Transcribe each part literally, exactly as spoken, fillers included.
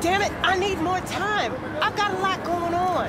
Damn it, I need more time. I've got a lot going on.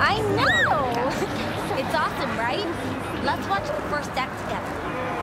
I know! It's awesome, right? Let's watch the first act together.